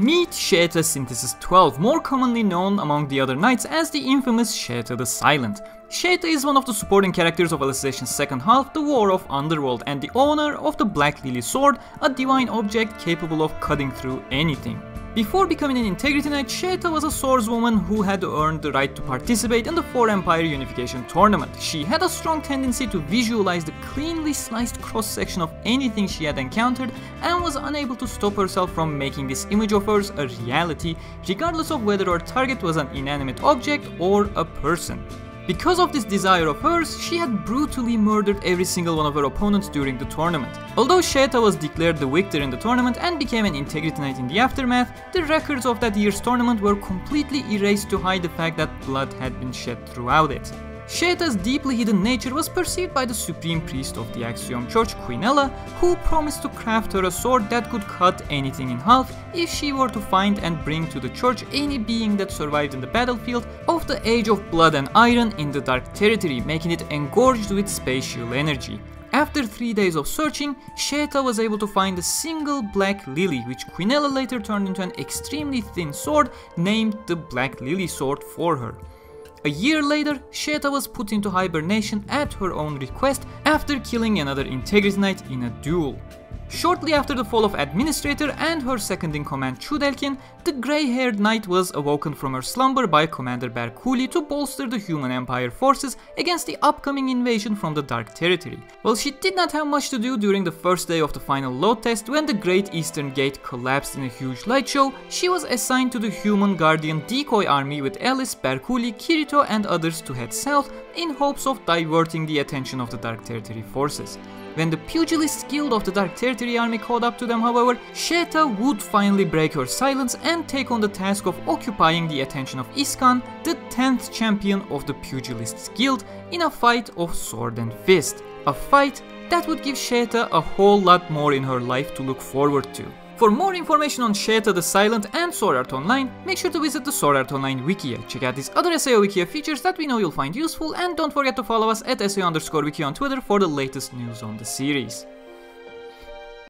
Meet Scheta Synthesis 12, more commonly known among the other knights as the infamous Scheta the Silent. Scheta is one of the supporting characters of Alicization second half, the War of Underworld, and the owner of the Black Lily Sword, a divine object capable of cutting through anything. Before becoming an Integrity Knight, Scheta was a swordswoman who had earned the right to participate in the Four Empire Unification Tournament. She had a strong tendency to visualize the cleanly sliced cross-section of anything she had encountered and was unable to stop herself from making this image of hers a reality, regardless of whether her target was an inanimate object or a person. Because of this desire of hers, she had brutally murdered every single one of her opponents during the tournament. Although Scheta was declared the victor in the tournament and became an Integrity Knight in the aftermath, the records of that year's tournament were completely erased to hide the fact that blood had been shed throughout it. Scheta's deeply hidden nature was perceived by the Supreme Priest of the Axiom Church, Quinella, who promised to craft her a sword that could cut anything in half if she were to find and bring to the church any being that survived in the battlefield of the Age of Blood and Iron in the Dark Territory, making it engorged with spatial energy. After 3 days of searching, Scheta was able to find a single Black Lily, which Quinella later turned into an extremely thin sword named the Black Lily Sword for her. A year later, Scheta was put into hibernation at her own request after killing another Integrity Knight in a duel. Shortly after the fall of Administrator and her second-in-command Chudelkin, the grey-haired knight was awoken from her slumber by Commander Bercouli to bolster the Human Empire forces against the upcoming invasion from the Dark Territory. Well, she did not have much to do during the first day of the final load test when the Great Eastern Gate collapsed in a huge light show. She was assigned to the Human Guardian Decoy Army with Alice, Bercouli, Kirito and others to head south in hopes of diverting the attention of the Dark Territory forces. When the Pugilist Guild of the Dark Territory Army caught up to them, however, Scheta would finally break her silence and take on the task of occupying the attention of Iskan, the 10th champion of the Pugilists Guild, in a fight of sword and fist. A fight that would give Scheta a whole lot more in her life to look forward to. For more information on Scheta the Silent and Sword Art Online, make sure to visit the Sword Art Online Wikia. Check out these other SAO Wikia features that we know you'll find useful, and don't forget to follow us at SAO_Wiki on Twitter for the latest news on the series.